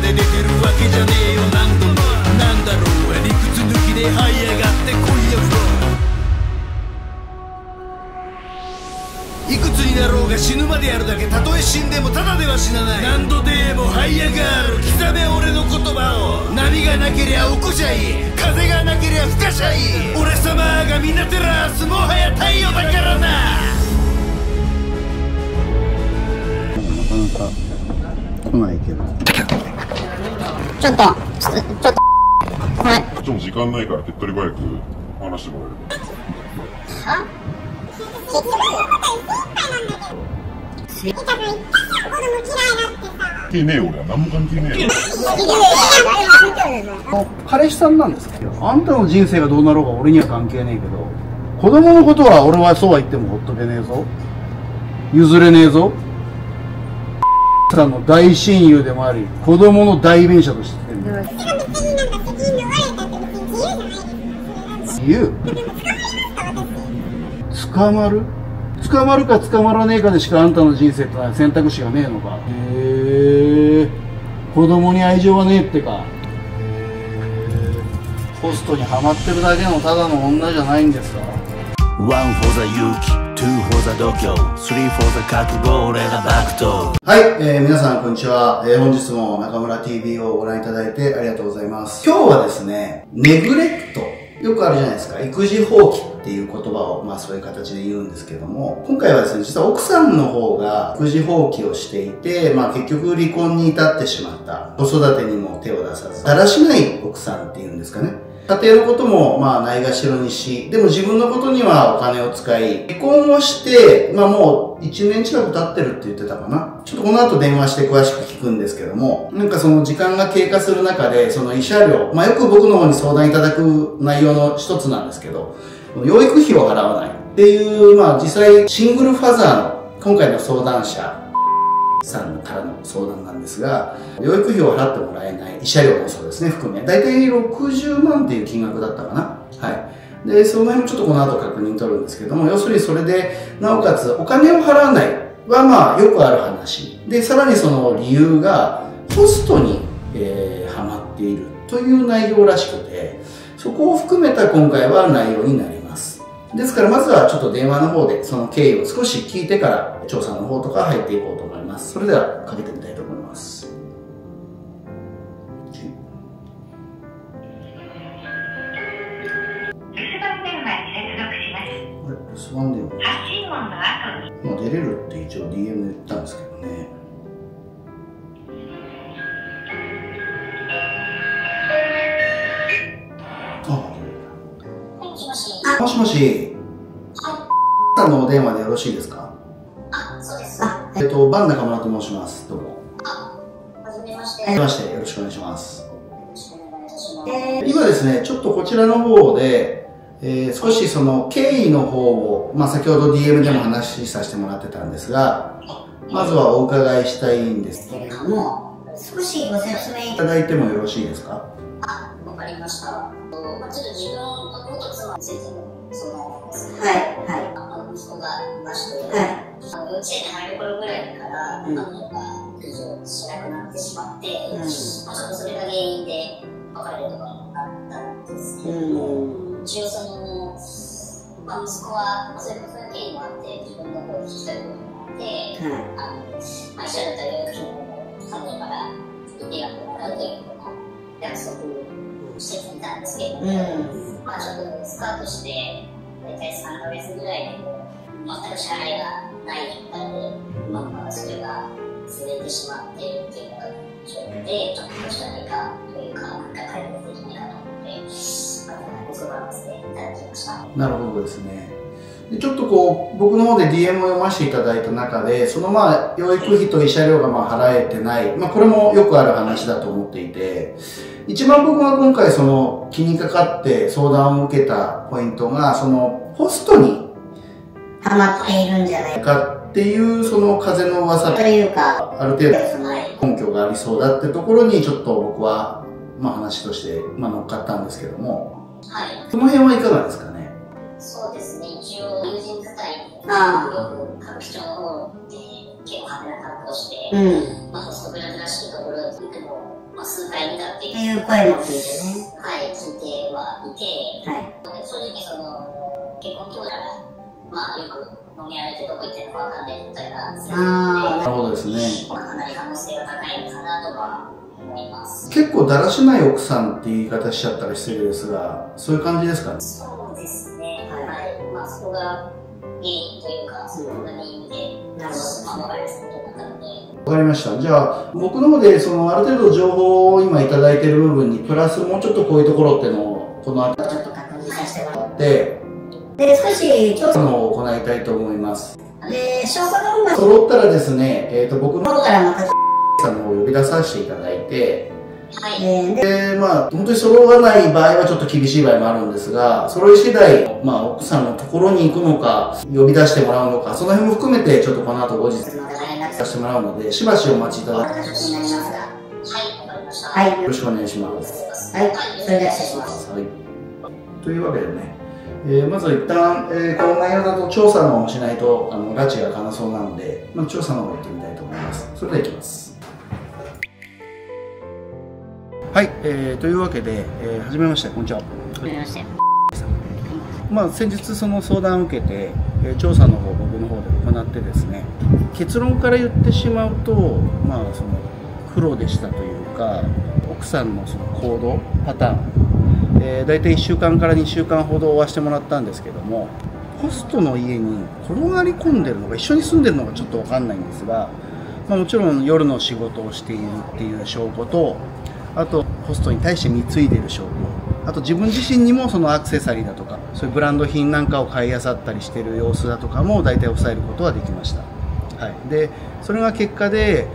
でできるわけじゃねえよ何度もなんだろう理屈抜きで這い上がってこいよフローいくつになろうが死ぬまでやるだけたとえ死んでもただでは死なない何度でも這い上がる刻め俺の言葉を波がなけりゃ起こしゃいい風がなけりゃ吹かしゃいい俺様が皆照らすもはや太陽だからな来ないけどちょっとはいこっちも時間ないから手っ取り早く話してもらえるは結局精一杯なんだけど子供嫌いだってさ関係ねえ俺は何も関係ねえよ彼氏さんなんですけどあんたの人生がどうなろうが俺には関係ねえけど子供のことは俺はそうは言ってもほっとけねえぞ譲れねえぞさんの大親友でもあり子供の代弁者として言ってる捕まるか捕まらねえかでしかあんたの人生ってのは選択肢がねえのかへえ子供に愛情はねえってかホストにハマってるだけのただの女じゃないんですか1 for the 勇気2 for the 度胸3 for the 覚悟俺がバックとはい、皆さんこんにちは、本日も中村 TV をご覧いただいてありがとうございます今日はですねネグレクトよくあるじゃないですか育児放棄っていう言葉をまあそういう形で言うんですけども今回はですね実は奥さんの方が育児放棄をしていてまあ結局離婚に至ってしまった子育てにも手を出さずだらしない奥さんっていうんですかね家庭のこともまあないがしろにし、でも自分のことにはお金を使い、離婚をして、まあもう1年近く経ってるって言ってたかな。ちょっとこの後電話して詳しく聞くんですけども、なんかその時間が経過する中で、その慰謝料、まあよく僕の方に相談いただく内容の一つなんですけど、養育費を払わないっていう、まあ実際シングルファザーの今回の相談者、さんからの相談なんですが、養育費を払ってもらえない、慰謝料もそうですね、含め、だいたい60万っていう金額だったかな。はい。で、その辺もちょっとこの後確認取るんですけども、要するにそれで、なおかつお金を払わないはまあよくある話。で、さらにその理由が、ホストに、ハマっているという内容らしくて、そこを含めた今回は内容になります。ですからまずはちょっと電話の方でその経緯を少し聞いてから調査の方とか入っていこうと思います。それではかけてみたいと思います。留守番電話に接続します。あれ、留守番電話。発信音の後に。もう出れるって一応 DM で言ったんですけどね。もしもし。はい。さんのお電話でよろしいですか。あ、そうです。あ、バン中村と申します。どうも。あ、はじめまして。はじめまして、よろしくお願いします。よろしくお願いいたします。今ですね、ちょっとこちらの方で、少しその経緯の方を、まあ先ほど DM でも話しさせてもらってたんですが、まずはお伺いしたいんですけれども、少しご説明いただいてもよろしいですか。あ、わかりました。まあちょっと自分の元妻についても。そうなんですね。はい。息子がいまして、幼稚園に入る頃ぐらいから、育児をしなくなってしまって、ちょっとそれが原因で別れるとかあったんですけども、一応その、息子は、そういう経緯もあって、自分の方を引き取ることもあって、慰謝料と養育費も彼女から一定額もらうということも約束していたんですけども、まあちょっとスタートして大体3ヶ月ぐらいで全く支払いがないので、それが続いてしまってっていうのが状況で、ちょっとどうしたらいいかというか、なんか解決できないかと思って、ご相談させていただきました。なるほどですね。でちょっとこう僕の方で DM を読ませていただいた中で、そのまあ養育費と慰謝料がまあ払えてない、まあこれもよくある話だと思っていて、一番僕が今回その気にかかって相談を受けたポイントが、そのホストにハマっているんじゃないかっていうその風の噂というか、ある程度根拠がありそうだってところにちょっと僕はまあ話としてまあ乗っかったんですけども、はい。その辺はいかがですかね。そうですね。一応友人伝いによく歌舞伎町の方で結構派手な格好して、ホストクラブらしいところに行くのをまあ、数回見たっていう声も聞いてね。はい、聞いてはいて、はい、正直その、結婚当時から、まあ、よく飲み歩いてどこ行ってるかわかんないみたいな、なるほどですね。かなり可能性が高いのかなとか思います。結構だらしない奥さんって言い方しちゃったりしてるんですが、そういう感じですかね。そうですね。はい。まあ、そこが原因というか、そこが原因で、まあ、我々さんとなったので。わかりました。じゃあ、僕の方で、その、ある程度情報を今いただいている部分に、プラスもうちょっとこういうところっていうのを、この後、ちょっと確認させてもらって、で、少し、調査を行いたいと思います。で、証拠の方が揃ったらですね、僕の方からまた、さんの方を呼び出させていただいて、はい。で、まあ、本当に揃わない場合はちょっと厳しい場合もあるんですが、揃い次第、まあ、奥さんのところに行くのか、呼び出してもらうのか、その辺も含めて、ちょっとこの後後日、させてもらうので、しばしお待ちいただきます。はい、わかりました。はい、よろしくお願いします。はい、それでは失礼します。はい。というわけでね、まずは一旦、この内容だと調査の方をしないと、拉致がかなそうなので、まあ、調査の方行ってみたいと思います。それでは行きます。はい、というわけで、はじめまして、こんにちは。はじめまして。まあ、先日その相談を受けて、調査の方、僕の方で行ってですね、結論から言ってしまうと、まあ、その苦労でしたというか、奥さんのその行動パターン、大体1週間から2週間ほど追わせてもらったんですけども、ホストの家に転がり込んでるのが、一緒に住んでるのがちょっと分かんないんですが、まあ、もちろん夜の仕事をしているっていう証拠と、あとホストに対して貢いでる証拠、あと自分自身にもそのアクセサリーだとか、そういうブランド品なんかを買い漁ったりしてる様子だとかも大体抑えることはできました。はい、でそれが結果で、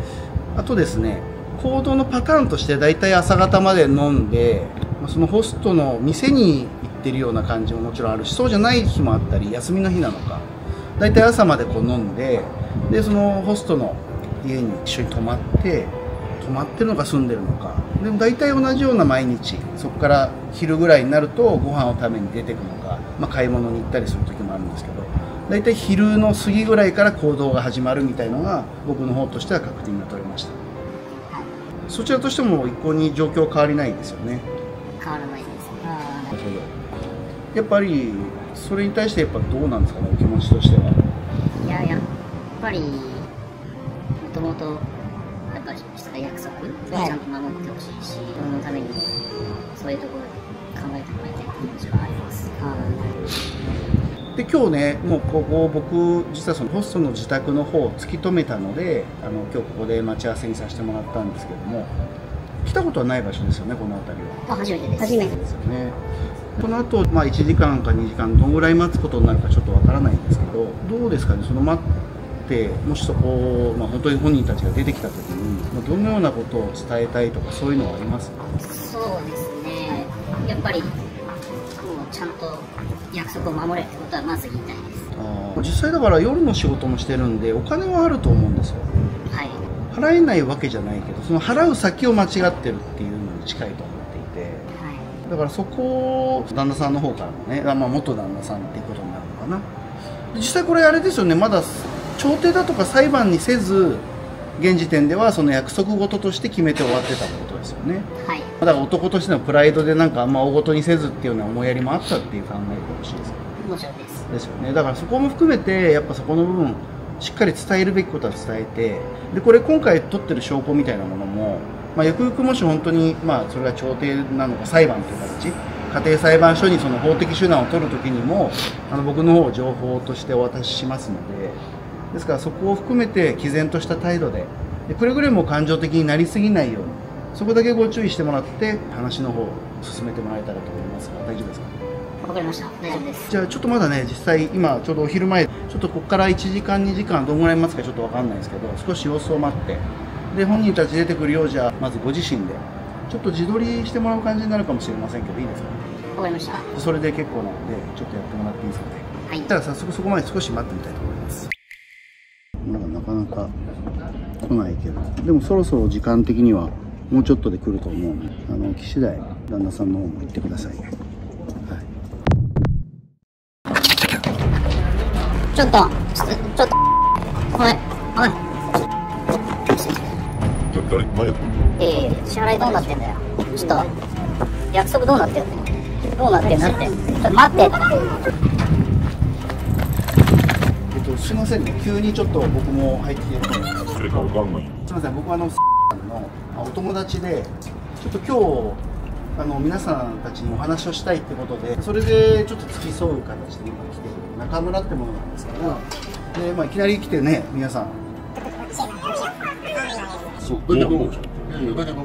あとですね、行動のパターンとして大体朝方まで飲んで、そのホストの店に行ってるような感じももちろんあるし、そうじゃない日もあったり、休みの日なのか大体朝までこう飲んで、でそのホストの家に一緒に泊まってるのか住んでるのか、でも大体同じような毎日、そこから昼ぐらいになるとご飯を食べに出てくのか、まあ、買い物に行ったりする時もあるんですけど。大体昼の過ぎぐらいから行動が始まるみたいのが僕の方としては確認が取れました。そちらとしても一向に状況変わりないですよね。変わらないですね。やっぱりそれに対してやっぱどうなんですかね、お気持ちとしては。いや、やっぱりもともとやっぱりした約束をちゃんと守ってほしいし、そのためにそういうところ考えてもらいたいっていう気持ちはあります。で今日ね、もうここ僕実はそのホストの自宅の方を突き止めたので、今日ここで待ち合わせにさせてもらったんですけども、来たことはない場所ですよね、この辺りは。初めてです。初めてですよね。この後、まあ1時間か2時間どのぐらい待つことになるかちょっとわからないんですけど、どうですかね、その待ってもしそこ、まあ、本当に本人たちが出てきた時にどのようなことを伝えたいとか、そういうのはありますか？そうですね。やっぱりもうちゃんと約束を守れってことはまず言いたいです。実際だから夜の仕事もしてるんでお金はあると思うんですよ。はい、払えないわけじゃないけど、その払う先を間違ってるっていうのに近いと思っていて、はい、だからそこを旦那さんの方からもね、まあ、元旦那さんっていうことになるのかな。実際これあれですよね、まだ調停だとか裁判にせず現時点ではその約束事として決めて終わってたことですよね。はい、だから男としてのプライドでなんかあんま大ごとにせずっていうような思いやりもあったっていう考えでほしいですよね。もちろんです。ですよね。だからそこも含めてやっぱそこの部分しっかり伝えるべきことは伝えて、でこれ今回取ってる証拠みたいなものも、まあ、よくよくもし本当に、まあ、それが調停なのか裁判という形、家庭裁判所にその法的手段を取るときにも僕の方を情報としてお渡ししますので。ですからそこを含めて毅然とした態度で、くれぐれも感情的になりすぎないように、そこだけご注意してもらって話の方を進めてもらえたらと思いますが、大丈夫ですか？わかりました。大丈夫です。じゃあちょっとまだね、実際今ちょうどお昼前、ちょっとここから1時間2時間どのぐらい待つかちょっとわかんないですけど、少し様子を待って、で本人たち出てくるようじゃまずご自身でちょっと自撮りしてもらう感じになるかもしれませんけど、いいですか？わかりました。それで結構なのでちょっとやってもらっていいですかね。はい。じゃあ早速そこまで少し待ってみたいと思います。なかなか来ないけど、でもそろそろ時間的にはもうちょっとで来ると思うので、来次第旦那さんの方も行ってくださいね。はい、ちょっとおいおいちょっとあれ前支払いどうなってんだよ。ちょっと約束どうなってんだよ。どうなってんだって。ちょっと待って。すいませんね、急にちょっと僕も入ってきてる。すいません、僕はお友達でちょっと今日皆さんたちにお話をしたいってことで、それでちょっと付き添う形で今来ている中村ってものなんですけど、で、まあ、いきなり来てね、皆さん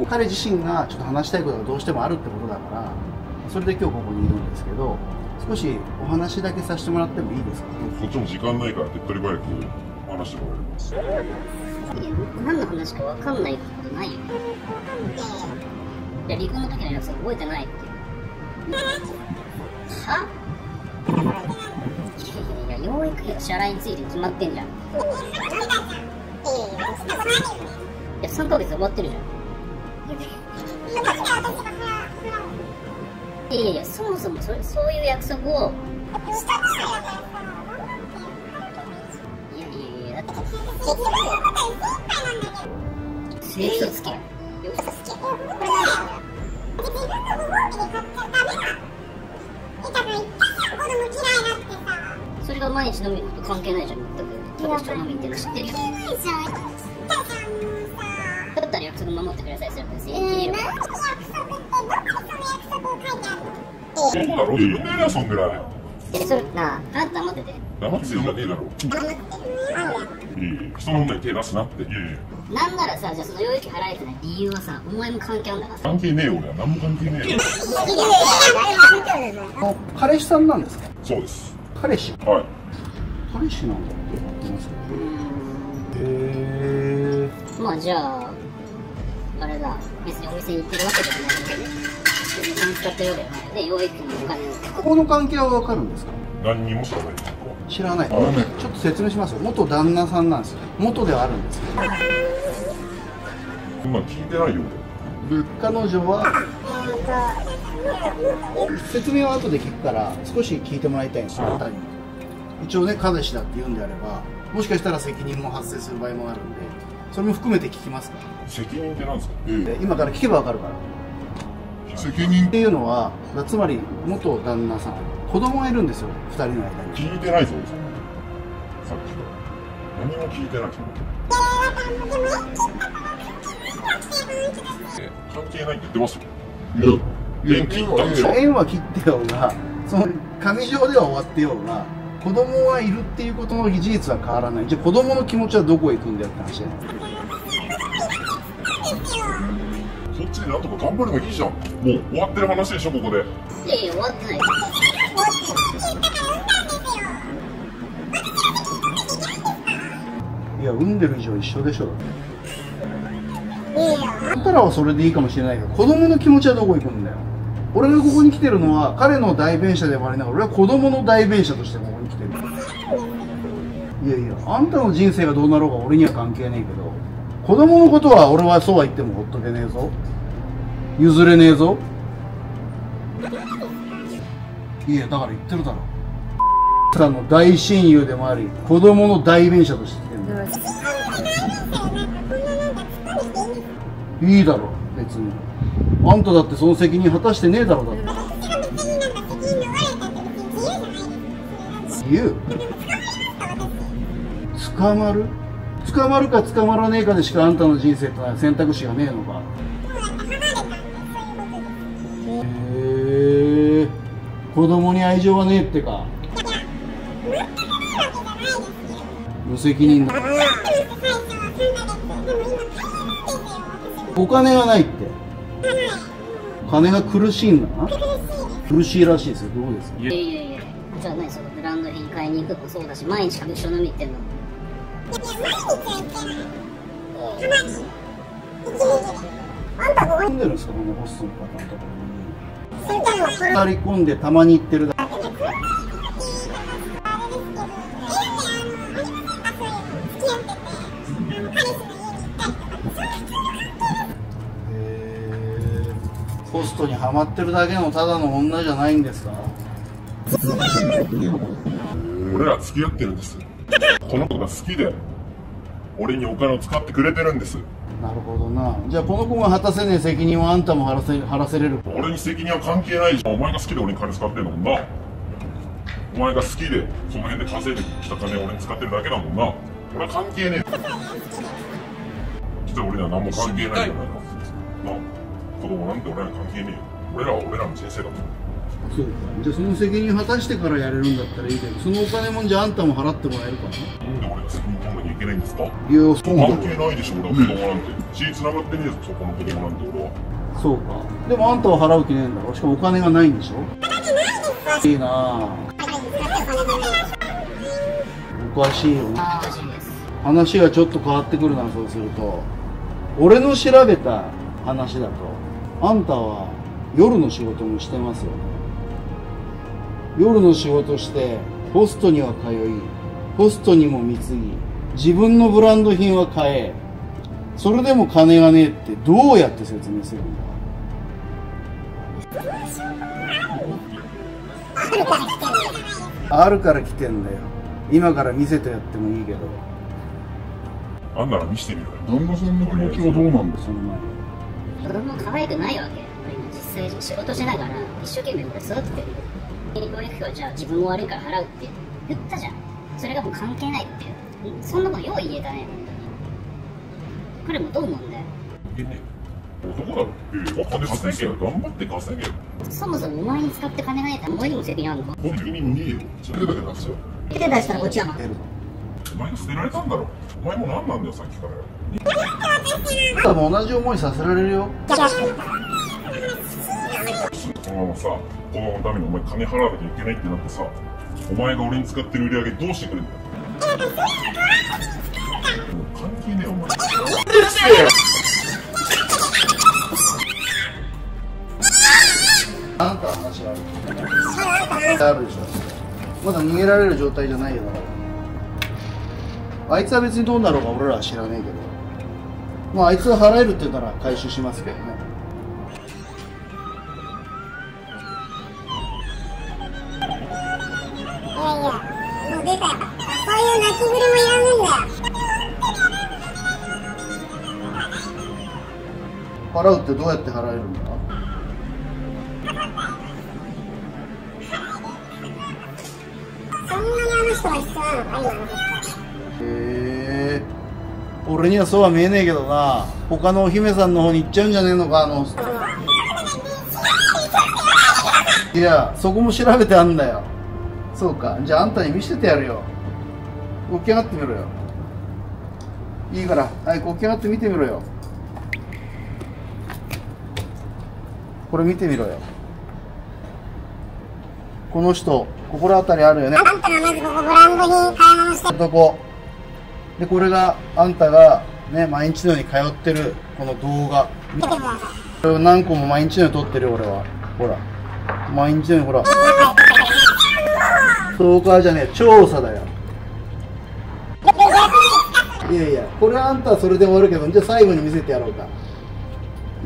彼自身がちょっと話したいことがどうしてもあるってことだから、それで今日ここにいるんですけど、少しお話だけさせてもらってもいいですか？こっちも時間ないから手っ取り早く話してもらいます。何の話か分かんないことないよ。離婚の時の約束覚えてないってはいや、養育支払いについて決まってんじゃん。いや、3ヶ月終わってるじゃん。いやいや、そもそもそういう約束をいやだって正義つけそれが毎日飲みに行くこと関係ないじゃん。全く飲みに行ってる知ってるよ。だったら約束守ってください。それは全員いる。それなあ、あんた黙ってて。黙ってるんじゃねえだろ。人の女に手出すなって。なんならさ、じゃあその養育費払えてない理由はさ、お前も関係あるんだから。関係ねえよ、俺は。何も関係ねえよ。彼氏さんなんですか？そうです。彼氏？はい。彼氏なんだって言いますよ。へえ。まあじゃああれだ、別にお店に行ってるわけじゃないので、使ったようだよね。で、養育費のお金。ここの関係は分かるんですか？何にも知らない。知らない。ちょっと説明しますよ。元旦那さんなんですよ。元ではあるんですけど。今聞いてないよ。彼女は説明は後で聞くから少し聞いてもらいたいんですよ。一応ね、彼氏だって言うんであれば、もしかしたら責任も発生する場合もあるんで、それも含めて聞きますか？責任って何ですか？今から聞けばわかるから。責任っていうのは、つまり元旦那さん。子供がいるんですよ、2人の間に。聞いてないぞ、さっきから何も聞いてない。関係ないって言ってますよ。縁は切ってようが、その紙上では終わってようが、子供はいるっていうことの事実は変わらない。じゃあ子供の気持ちはどこへ行くんだよって話じゃないですか。そっちでなんとか頑張ればいいじゃん。もう終わってる話でしょ、ここで。いやいや、終わってない。いや、産んでる以上一緒でしょ。あんたらはそれでいいかもしれないけど、子供の気持ちはどこ行くんだよ。俺がここに来てるのは彼の代弁者でもありながら、俺は子供の代弁者としてここに来てる。いやいや、あんたの人生がどうなろうが俺には関係ねえけど、子供のことは俺はそうは言ってもほっとけねえぞ。譲れねえぞ。いや、だから言ってるだろ。さんの大親友でもあり、子供の代弁者として来てるんだよ。いいだろ、別に。あんただってその責任果たしてねえだろ、だって。言う？捕まる？捕まるか捕まらねえかでしかあんたの人生ってのは選択肢がねえのか。へえ、子供に愛情はねえってか。無責任だ。お金がないって。金が苦しいんだな。苦しいらしいですよ。どうですか？いやいやいや、じゃあね、そのブランド品買いに行くのもそうだし、毎日一緒に飲み行ってんの。いや、毎日は行ってない。たまに。あんたここに。でるんですか、このホストの方のところに。二人込んでたまに行ってるだけ。ホストにハマってるだけのただの女じゃないんですか。俺ら付き合ってるんです。この子が好きで俺にお金を使ってくれてるんです。なるほどな。じゃあこの子が果たせねえ責任はあんたも晴らせれる。俺に責任は関係ないじゃん。お前が好きで俺に金使ってんだもんな。お前が好きでその辺で稼いできた金俺に使ってるだけだもんな。俺は関係ねえ。実は俺には何も関係ないじゃないか。まあ子供なんて俺らに関係ねえよ。俺らは俺らの人生だもん。そうか。じゃあその責任果たしてからやれるんだったらいいけど、そのお金もんじゃあんたも払ってもらえるからな。なんで俺が責任取んなきゃいけないんですか。いや、そう関係ないでしょ。俺は子供なんて血繋がってねえぞ。そこの子供なんて俺は。そうか。でもあんたは払う気ねえんだろ。しかもお金がないんでしょ。いいなあ。おかしいよね。話がちょっと変わってくるな。そうすると俺の調べた話だと、あんたは夜の仕事もしてますよね。夜の仕事してホストには通い、ホストにも貢ぎ、自分のブランド品は買え、それでも金がねえってどうやって説明するんだ。あるから来てんだよ。今から見せてやってもいいけど。あんなら見せてみろよ。旦那さんの気持ちはどうなんだ。その前子供可愛くないわけ。実際仕事しながら一生懸命これ育ててる。教育費はじゃあ自分も悪いから払うって言ったじゃん。それがもう関係ないっていう。そんなことよう言えたね。彼もどう思うんだよ。男だろ。金稼げよ。頑張って稼げよ。そもそもお前に使って金がねえとお前にも責任あるの。責任ねえよ。それだけ出すよ。手出したらこっちは負ける。お前が捨てられたんだろ。お前も何なんだよさっきから。あんたも同じ思いさせられるよ。このままさ、子供のためにお前金払わなきゃいけないってなってさ、お前が俺に使ってる売り上げどうしてくれんだよ。関係ねえお前。あんた話あるでしょ。まだ逃げられる状態じゃないよ。あいつは別にどうなろうか俺らは知らねえけど、まああいつは払えるって言ったら回収しますけどね。払うってどうやって払えるんだ。へえ、俺にはそうは見えねえけどな。他のお姫さんの方に行っちゃうんじゃねえのか。いや、そこも調べてあんだよ。そうか、じゃああんたに見せてやるよ。起き上がってみろよ。いいから早く起き上がって見てみろよ。これ見てみろよ。この人、心当たりあるよね。あんたがまずここブランド品買い物してるとこで、これがあんたがね、毎日のように通ってるこの動画。見てください。これを何個も毎日のように撮ってるよ俺は。ほら毎日のようにほら。ストーカーじゃねえ、調査だよ。いやいや、これあんたはそれで終わるけど、じゃあ最後に見せてやろうか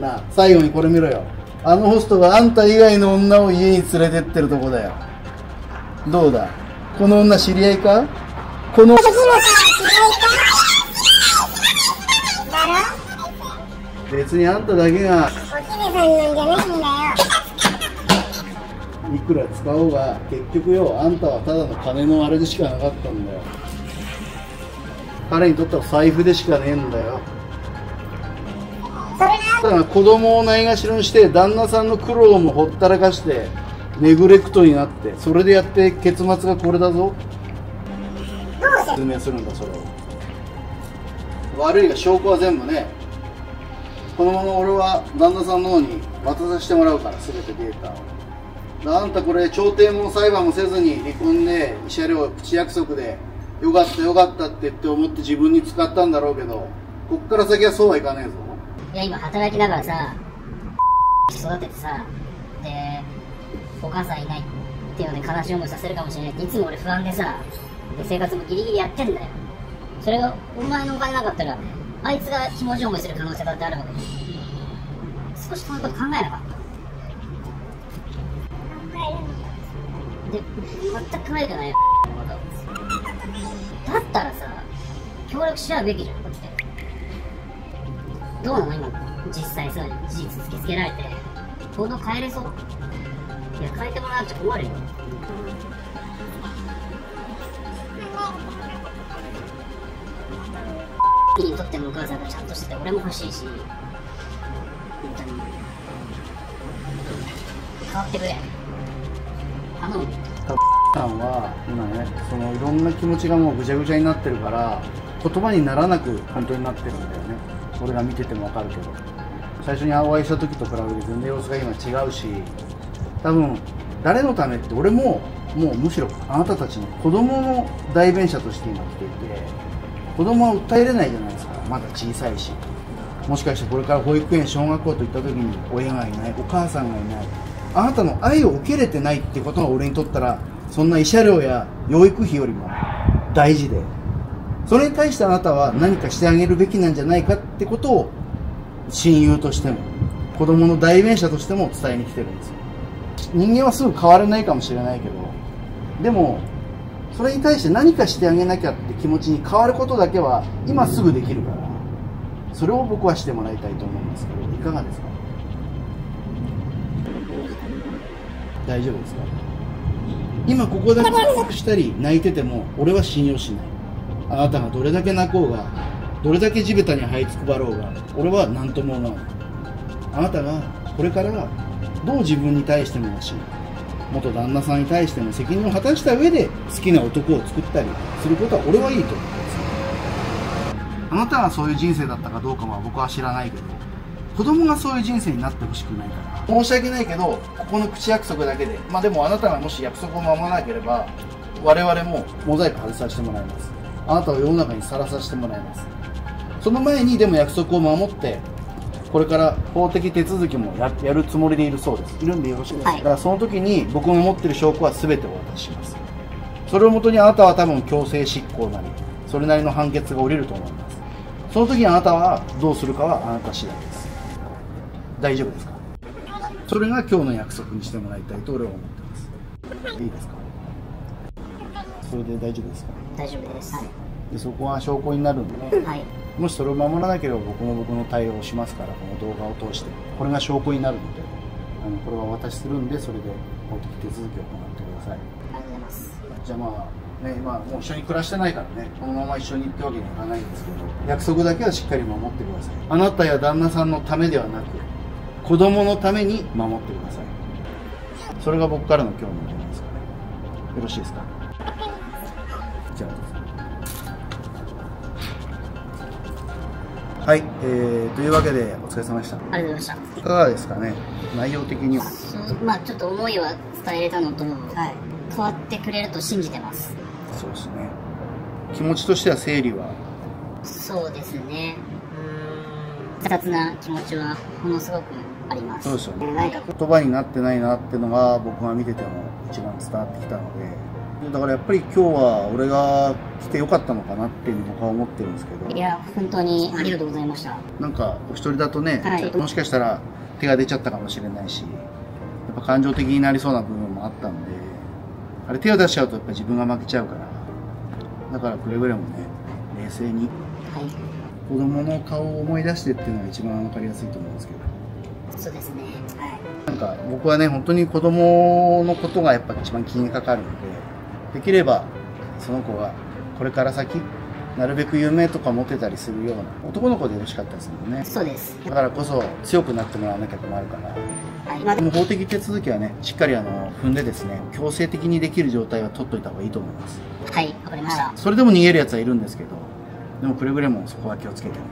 な。あ、最後にこれ見ろよ。あのホストがあんた以外の女を家に連れてってるとこだよ。どうだ、この女知り合いか。この別にあんただけがいくら使おうが結局よ、あんたはただの金のあれでしかなかったんだよ。彼にとっては財布でしかねえんだよ。ただ子供をないがしろにして旦那さんの苦労もほったらかしてネグレクトになって、それでやって結末がこれだぞ。説明するんだそれを。悪いが証拠は全部ね、このまま俺は旦那さんの方に渡させてもらうから、全てデータを。あんたこれ調停も裁判もせずに離婚で慰謝料口約束でよかったよかったって言って思って自分に使ったんだろうけど、こっから先はそうはいかねえぞ。いや今働きながらさ育ててさ、でお母さんいないっていうので悲しい思いさせるかもしれないっていつも俺不安でさ、で生活もギリギリやってんだよ。それがお前のお金なかったらあいつが気持ち思いする可能性だってあるわけです。少しそういうこと考えなかった。で全く考えてないよだったらさ、協力し合うべきじゃんこっちで。どうなの今の実際さ、事実突きつけられて行動変えれそう？いや変えてもらうと困るよ。にとってもお母さんがちゃんとしてて俺も欲しいし、本当に変わってくれ頼む。さんは今ね、そのいろんな気持ちがもうぐちゃぐちゃになってるから言葉にならなく本当になってるんだよね。俺が見ててもわかるけど、最初にお会いした時と比べて全然様子が今違うし、多分誰のためって俺ももうむしろあなたたちの子供の代弁者として今来ていて。子供は訴えれないじゃないですか、まだ小さいし、もしかしてこれから保育園、小学校といった時に親がいない、お母さんがいない、あなたの愛を受け入れてないってことが俺にとったら、そんな慰謝料や養育費よりも大事で、それに対してあなたは何かしてあげるべきなんじゃないかってことを、親友としても、子供の代弁者としても伝えに来てるんですよ。人間はすぐ変われないかもしれないけど、でも、それに対して何かしてあげなきゃって気持ちに変わることだけは今すぐできるから、それを僕はしてもらいたいと思うんですけど、いかがですか？大丈夫ですか？今ここだけしたり泣いてても俺は信用しない。あなたがどれだけ泣こうがどれだけ地べたに這いつくばろうが俺は何とも思わない。あなたがこれからどう自分に対しても欲しい、元旦那さんに対しても責任を果たした上で好きな男を作ったりすることは俺はいいと思います。あなたがそういう人生だったかどうかは僕は知らないけど、子供がそういう人生になってほしくないから、申し訳ないけどここの口約束だけで、まあでもあなたがもし約束を守らなければ我々もモザイク外させてもらいます。あなたを世の中にさらさせてもらいます。その前にでも約束を守ってこれから法的手続きもやるつもりでいるそうです。いるんでよろしいですか？はい、だからその時に僕の持ってる証拠は全てお渡しします。それをもとにあなたは多分強制執行なり、それなりの判決が下りると思います。その時にあなたはどうするかはあなた次第です。大丈夫ですか？それが今日の約束にしてもらいたいと俺は思ってます。いいですか？それで大丈夫ですか？大丈夫です。はいでそこは証拠になるんで、ね、はい、もしそれを守らなければ僕の対応をしますから、この動画を通してこれが証拠になるので、これはお渡しするんで、それで法的手続きを行ってください。ありがとうございます。じゃあまあね、今もう一緒に暮らしてないからね、このまま一緒に行ってわけにはいかないんですけど、約束だけはしっかり守ってください。あなたや旦那さんのためではなく子供のために守ってください。それが僕からの今日のお願いですからね。よろしいですか？じゃあはい、というわけでお疲れ様でした。ありがとうございました。いかがですかね、内容的には。まあちょっと思いは伝えれたのと、はい、変わってくれると信じてます。そうですね。気持ちとしては整理は。そうですね。複雑な気持ちはものすごくあります。そうですよね。なんか言葉になってないなっていうのが僕が見てても一番伝わってきたので。だからやっぱり今日は俺が来てよかったのかなっていうの僕は思ってるんですけど、いや本当にありがとうございました。なんかお一人だとね、はい、ちょっともしかしたら手が出ちゃったかもしれないし、やっぱ感情的になりそうな部分もあったんで、あれ手を出しちゃうとやっぱ自分が負けちゃうから、だからくれぐれもね冷静に、はい、子供の顔を思い出してっていうのが一番わかりやすいと思うんですけど。そうですね、はい、なんか僕はね本当に子供のことがやっぱ一番気にかかるので、できればその子がこれから先なるべく夢とか持てたりするような男の子でよろしかったですもんね。そうです。だからこそ強くなってもらわなきゃ困るから。でも法的手続きはねしっかり踏んでですね、強制的にできる状態は取っといた方がいいと思います。はい、わかりました。それでも逃げるやつはいるんですけど、でもくれぐれもそこは気をつけてや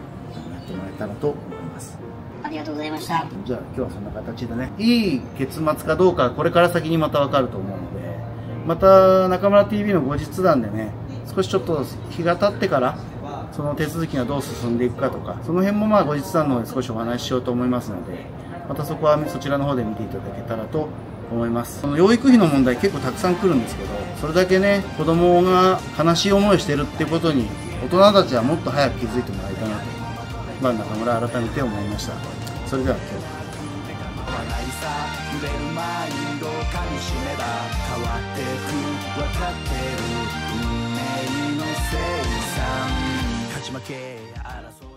ってもらえたらと思います。ありがとうございました。じゃあ今日はそんな形でね、いい結末かどうかこれから先にまた分かると思うので、また中村 TV の後日談でね、少しちょっと日が経ってからその手続きがどう進んでいくかとか、その辺もまあ後日談の方で少しお話ししようと思いますので、またそこはそちらの方で見ていただけたらと思います。その養育費の問題結構たくさん来るんですけど、それだけね子供が悲しい思いをしてるってことに大人たちはもっと早く気づいてもらいたいなと、まあ、中村改めて思いました。それでは今日は売れるマインドをかみしめば変わってく、分かってる運命の生産勝ち負け争う